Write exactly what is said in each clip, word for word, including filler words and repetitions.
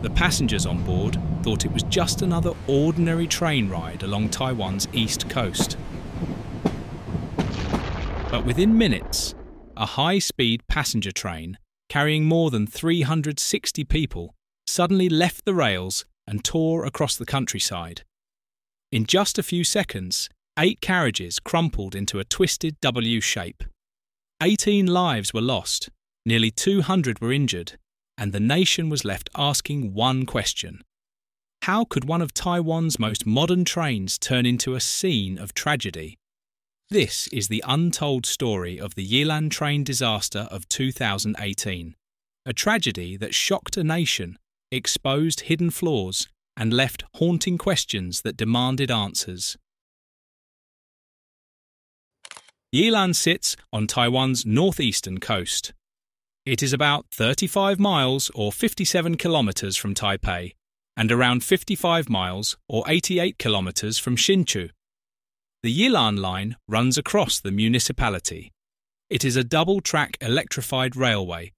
The passengers on board thought it was just another ordinary train ride along Taiwan's east coast. But within minutes, a high-speed passenger train carrying more than three hundred sixty people suddenly left the rails and tore across the countryside. In just a few seconds, eight carriages crumpled into a twisted W shape. eighteen lives were lost, nearly two hundred were injured, and the nation was left asking one question. How could one of Taiwan's most modern trains turn into a scene of tragedy? This is the untold story of the Yilan train disaster of two thousand eighteen, a tragedy that shocked a nation, exposed hidden flaws, and left haunting questions that demanded answers. Yilan sits on Taiwan's northeastern coast. It is about thirty-five miles or fifty-seven kilometers from Taipei, and around fifty-five miles or eighty-eight kilometers from Hsinchu. The Yilan Line runs across the municipality. It is a double-track electrified railway,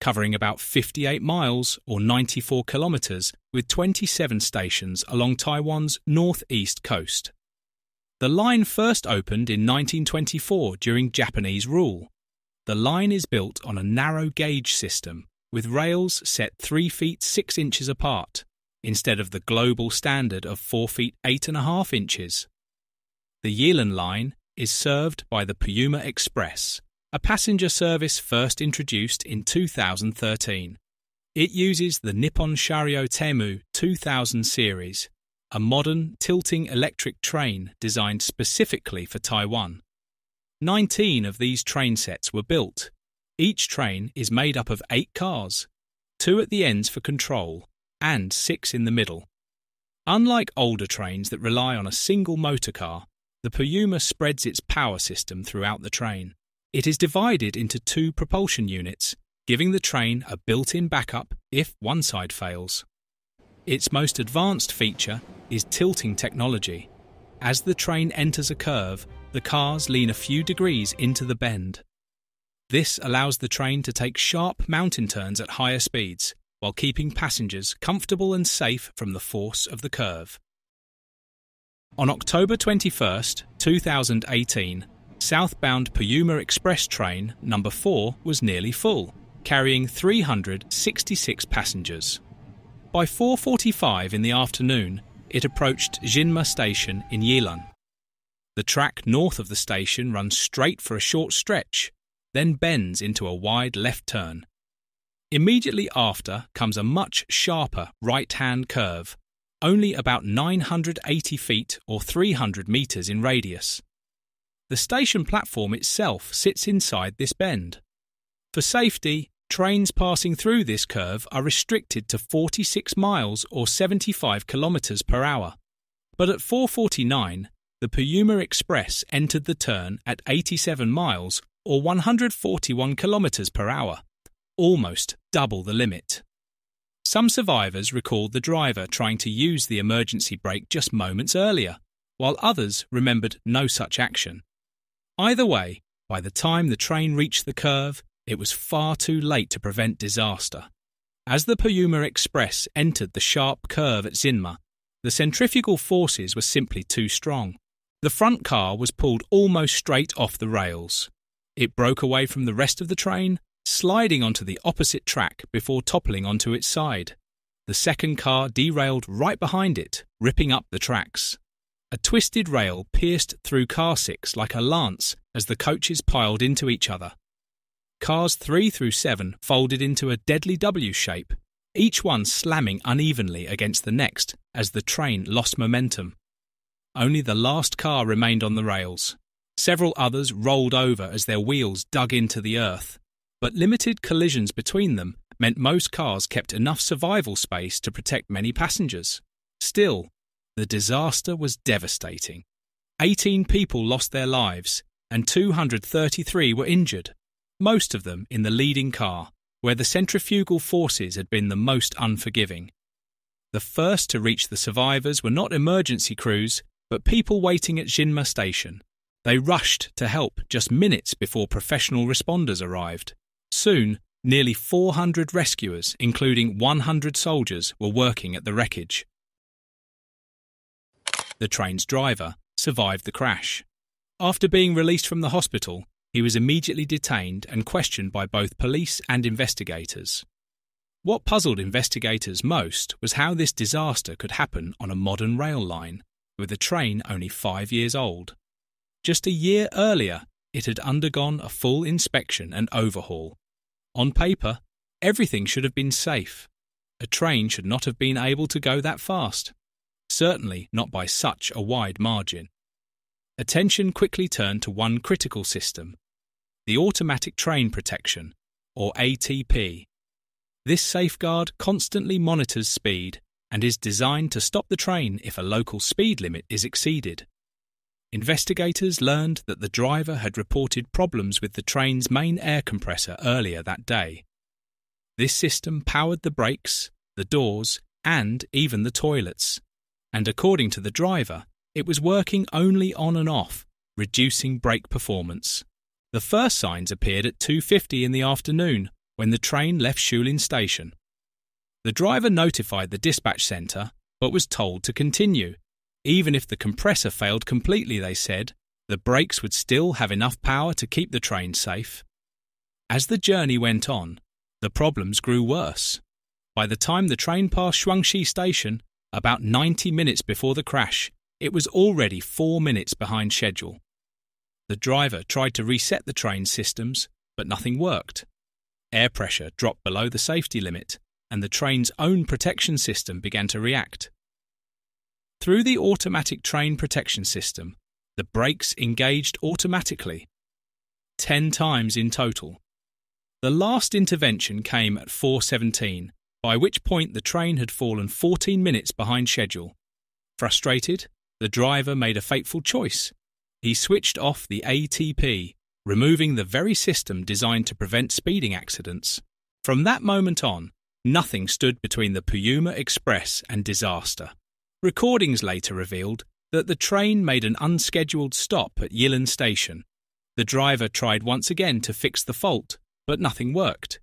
covering about fifty-eight miles or ninety-four kilometers, with twenty-seven stations along Taiwan's northeast coast. The line first opened in nineteen twenty-four during Japanese rule. The line is built on a narrow gauge system, with rails set three feet six inches apart, instead of the global standard of four feet eight and a half inches. The Yilan Line is served by the Puyuma Express, a passenger service first introduced in two thousand thirteen. It uses the Nippon Sharyo T E M U two thousand series, a modern tilting electric train designed specifically for Taiwan. nineteen of these train sets were built. Each train is made up of eight cars, two at the ends for control and six in the middle. Unlike older trains that rely on a single motor car, the Puyuma spreads its power system throughout the train. It is divided into two propulsion units, giving the train a built-in backup if one side fails. Its most advanced feature is tilting technology. As the train enters a curve, the cars lean a few degrees into the bend. This allows the train to take sharp mountain turns at higher speeds, while keeping passengers comfortable and safe from the force of the curve. On October twenty-first, two thousand eighteen, southbound Puyuma Express train number four was nearly full, carrying three hundred sixty-six passengers. By four forty-five in the afternoon, it approached Zinma station in Yilan. The track north of the station runs straight for a short stretch, then bends into a wide left turn. Immediately after comes a much sharper right-hand curve, only about nine hundred eighty feet or three hundred meters in radius. The station platform itself sits inside this bend. For safety, trains passing through this curve are restricted to forty-six miles or seventy-five kilometers per hour. But at four forty-nine, the Puyuma Express entered the turn at eighty-seven miles or one hundred forty-one kilometers per hour, almost double the limit. Some survivors recalled the driver trying to use the emergency brake just moments earlier, while others remembered no such action. Either way, by the time the train reached the curve, it was far too late to prevent disaster. As the Puyuma Express entered the sharp curve at Zinma, the centrifugal forces were simply too strong. The front car was pulled almost straight off the rails. It broke away from the rest of the train, sliding onto the opposite track before toppling onto its side. The second car derailed right behind it, ripping up the tracks. A twisted rail pierced through car six like a lance as the coaches piled into each other. Cars three through seven folded into a deadly W shape, each one slamming unevenly against the next as the train lost momentum. Only the last car remained on the rails. Several others rolled over as their wheels dug into the earth, but limited collisions between them meant most cars kept enough survival space to protect many passengers. Still, the disaster was devastating. eighteen people lost their lives and two hundred thirty-three were injured, most of them in the leading car, where the centrifugal forces had been the most unforgiving. The first to reach the survivors were not emergency crews, but people waiting at Jinma station. They rushed to help just minutes before professional responders arrived. Soon, Nearly four hundred rescuers, including one hundred soldiers, were working at the wreckage. The train's driver survived the crash. After being released from the hospital, he was immediately detained and questioned by both police and investigators. What puzzled investigators most was how this disaster could happen on a modern rail line, with a train only five years old. Just a year earlier, it had undergone a full inspection and overhaul. On paper, everything should have been safe. A train should not have been able to go that fast, certainly not by such a wide margin. Attention quickly turned to one critical system, the Automatic Train Protection, or A T P. This safeguard constantly monitors speed and is designed to stop the train if a local speed limit is exceeded. Investigators learned that the driver had reported problems with the train's main air compressor earlier that day. This system powered the brakes, the doors, and even the toilets, and according to the driver, it was working only on and off, reducing brake performance. The first signs appeared at two fifty in the afternoon, when the train left Shulin Station. The driver notified the dispatch centre, but was told to continue. Even if the compressor failed completely, they said, the brakes would still have enough power to keep the train safe. As the journey went on, the problems grew worse. By the time the train passed Shuangxi Station, about ninety minutes before the crash, it was already four minutes behind schedule. The driver tried to reset the train's systems, but nothing worked. Air pressure dropped below the safety limit, and the train's own protection system began to react. Through the automatic train protection system, the brakes engaged automatically, ten times in total. The last intervention came at four seventeen, by which point the train had fallen fourteen minutes behind schedule. Frustrated, the driver made a fateful choice. He switched off the A T P, removing the very system designed to prevent speeding accidents. From that moment on, nothing stood between the Puyuma Express and disaster. Recordings later revealed that the train made an unscheduled stop at Yilan Station. The driver tried once again to fix the fault, but nothing worked.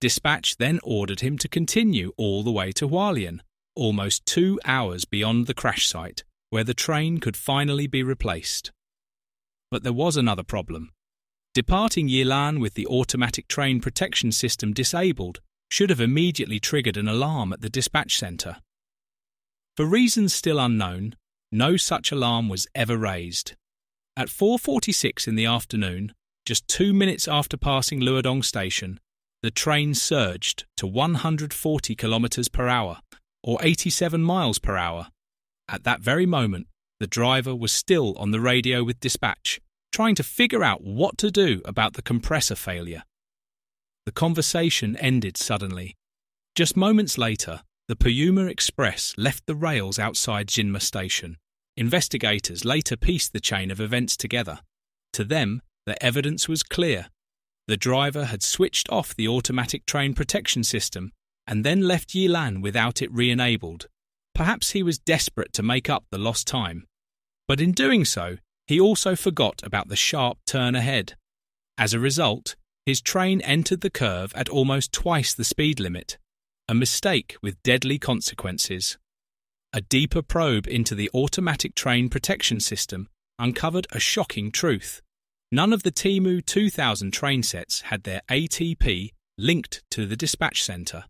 Dispatch then ordered him to continue all the way to Hualien, almost two hours beyond the crash site, where the train could finally be replaced. But there was another problem. Departing Yilan with the automatic train protection system disabled should have immediately triggered an alarm at the dispatch centre. For reasons still unknown, no such alarm was ever raised. At four forty-six in the afternoon, just two minutes after passing Luodong Station, the train surged to one hundred forty kilometers per hour, or eighty-seven miles per hour. At that very moment, the driver was still on the radio with dispatch, trying to figure out what to do about the compressor failure. The conversation ended suddenly. Just moments later, the Puyuma Express left the rails outside Zinma Station. Investigators later pieced the chain of events together. To them, the evidence was clear. The driver had switched off the automatic train protection system and then left Yilan without it re-enabled. Perhaps he was desperate to make up the lost time. But in doing so, he also forgot about the sharp turn ahead. As a result, his train entered the curve at almost twice the speed limit, a mistake with deadly consequences. A deeper probe into the automatic train protection system uncovered a shocking truth. None of the T E M U two thousand train sets had their A T P linked to the dispatch centre.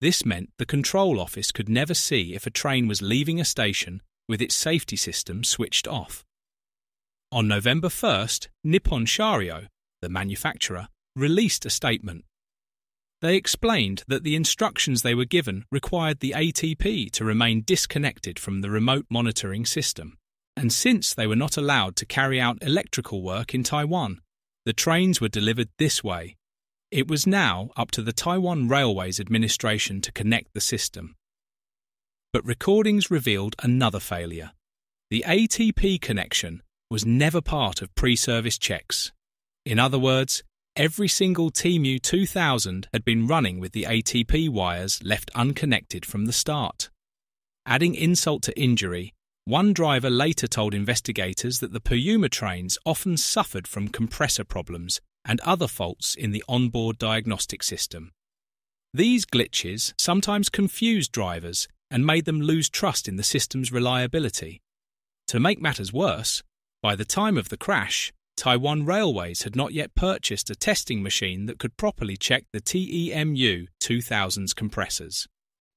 This meant the control office could never see if a train was leaving a station with its safety system switched off. On November first, Nippon Sharyo, the manufacturer, released a statement. They explained that the instructions they were given required the A T P to remain disconnected from the remote monitoring system, and since they were not allowed to carry out electrical work in Taiwan, the trains were delivered this way. It was now up to the Taiwan Railways Administration to connect the system. But recordings revealed another failure. The A T P connection was never part of pre-service checks. In other words, every single T E M U two thousand had been running with the A T P wires left unconnected from the start. Adding insult to injury, one driver later told investigators that the Puyuma trains often suffered from compressor problems and other faults in the onboard diagnostic system. These glitches sometimes confused drivers and made them lose trust in the system's reliability. To make matters worse, by the time of the crash, Taiwan Railways had not yet purchased a testing machine that could properly check the T E M U two thousand's compressors.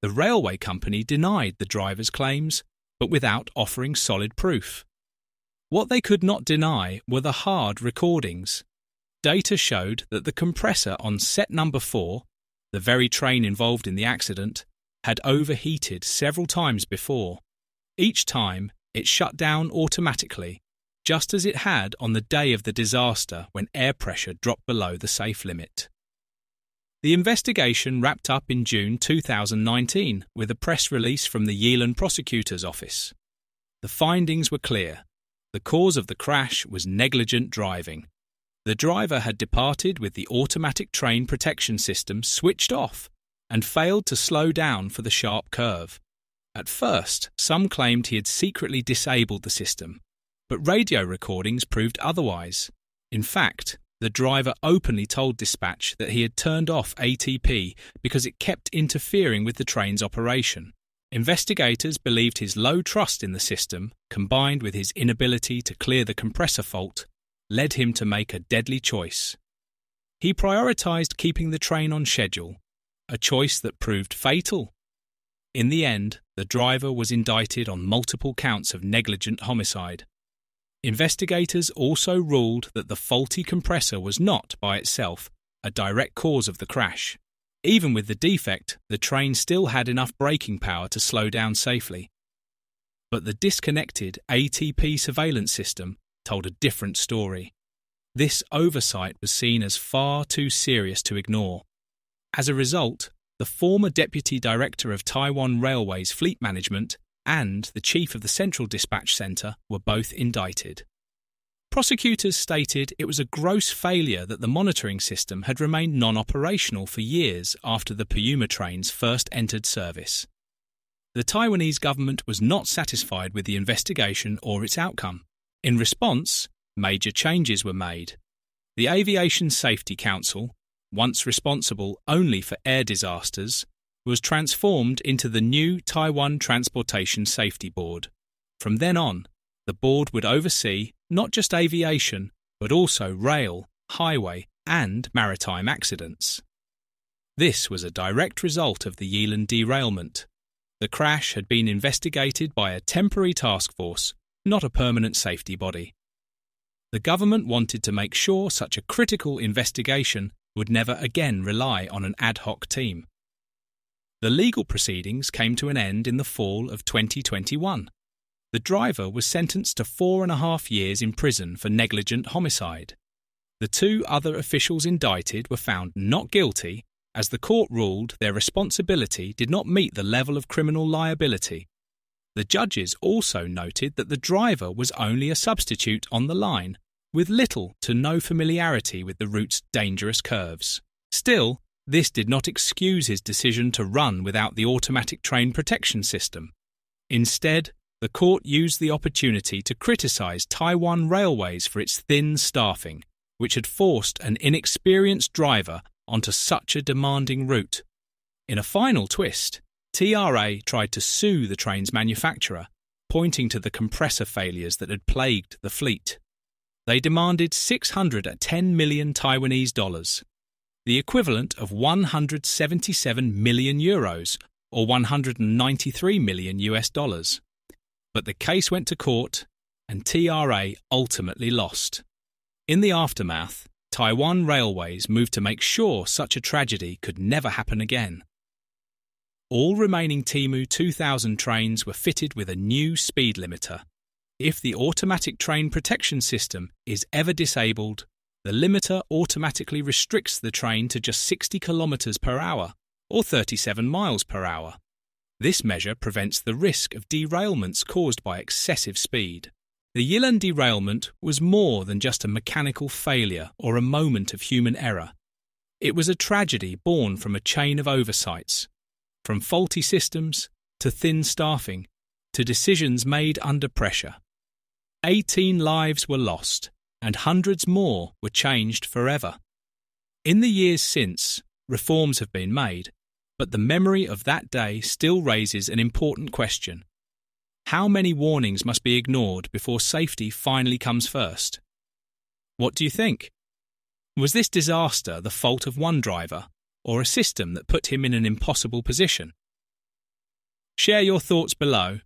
The railway company denied the drivers' claims, but without offering solid proof. What they could not deny were the hard recordings. Data showed that the compressor on set number four, the very train involved in the accident, had overheated several times before. Each time, it shut down automatically, just as it had on the day of the disaster when air pressure dropped below the safe limit. The investigation wrapped up in June two thousand nineteen with a press release from the Yilan Prosecutor's Office. The findings were clear. The cause of the crash was negligent driving. The driver had departed with the automatic train protection system switched off and failed to slow down for the sharp curve. At first, some claimed he had secretly disabled the system, but radio recordings proved otherwise. In fact, the driver openly told dispatch that he had turned off A T P because it kept interfering with the train's operation. Investigators believed his low trust in the system, combined with his inability to clear the compressor fault, led him to make a deadly choice. He prioritised keeping the train on schedule, a choice that proved fatal. In the end, the driver was indicted on multiple counts of negligent homicide. Investigators also ruled that the faulty compressor was not, by itself, a direct cause of the crash. Even with the defect, the train still had enough braking power to slow down safely. But the disconnected A T P surveillance system told a different story. This oversight was seen as far too serious to ignore. As a result, the former Deputy Director of Taiwan Railways Fleet Management and the chief of the Central Dispatch Centre were both indicted. Prosecutors stated it was a gross failure that the monitoring system had remained non-operational for years after the Puyuma trains first entered service. The Taiwanese government was not satisfied with the investigation or its outcome. In response, major changes were made. The Aviation Safety Council, once responsible only for air disasters, was transformed into the new Taiwan Transportation Safety Board. From then on, the board would oversee not just aviation, but also rail, highway and maritime accidents. This was a direct result of the Yilan derailment. The crash had been investigated by a temporary task force, not a permanent safety body. The government wanted to make sure such a critical investigation would never again rely on an ad hoc team. The legal proceedings came to an end in the fall of twenty twenty-one. The driver was sentenced to four and a half years in prison for negligent homicide. The two other officials indicted were found not guilty, as the court ruled their responsibility did not meet the level of criminal liability. The judges also noted that the driver was only a substitute on the line, with little to no familiarity with the route's dangerous curves. Still, this did not excuse his decision to run without the automatic train protection system. Instead, the court used the opportunity to criticise Taiwan Railways for its thin staffing, which had forced an inexperienced driver onto such a demanding route. In a final twist, T R A tried to sue the train's manufacturer, pointing to the compressor failures that had plagued the fleet. They demanded six hundred ten million Taiwanese dollars, the equivalent of one hundred seventy-seven million euros or one hundred ninety-three million U S dollars. But the case went to court and T R A ultimately lost. In the aftermath, Taiwan Railways moved to make sure such a tragedy could never happen again. All remaining T E M U two thousand trains were fitted with a new speed limiter. If the automatic train protection system is ever disabled, the limiter automatically restricts the train to just sixty kilometers per hour or thirty-seven miles per hour. This measure prevents the risk of derailments caused by excessive speed. The Yilan derailment was more than just a mechanical failure or a moment of human error. It was a tragedy born from a chain of oversights, from faulty systems to thin staffing to decisions made under pressure. eighteen lives were lost, and hundreds more were changed forever. In the years since, reforms have been made, but the memory of that day still raises an important question. How many warnings must be ignored before safety finally comes first? What do you think? Was this disaster the fault of one driver, or a system that put him in an impossible position? Share your thoughts below